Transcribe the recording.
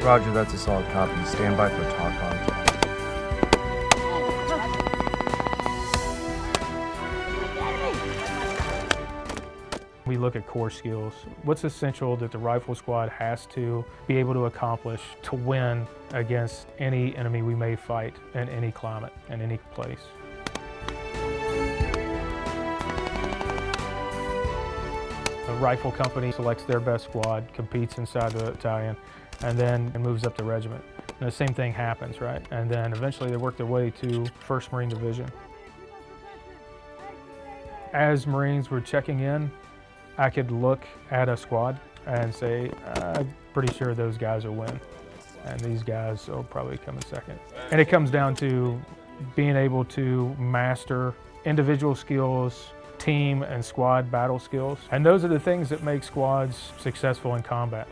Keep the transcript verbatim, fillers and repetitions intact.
Roger, that's a solid copy. Stand by for talk on. We look at core skills. What's essential that the rifle squad has to be able to accomplish to win against any enemy we may fight in any climate, in any place. The rifle company selects their best squad, competes inside the battalion, and then moves up the regiment. And the same thing happens, right? And then eventually they work their way to first Marine Division. As Marines were checking in, I could look at a squad and say, I'm pretty sure those guys will win, and these guys will probably come in second. And it comes down to being able to master individual skills, team and squad battle skills, and those are the things that make squads successful in combat.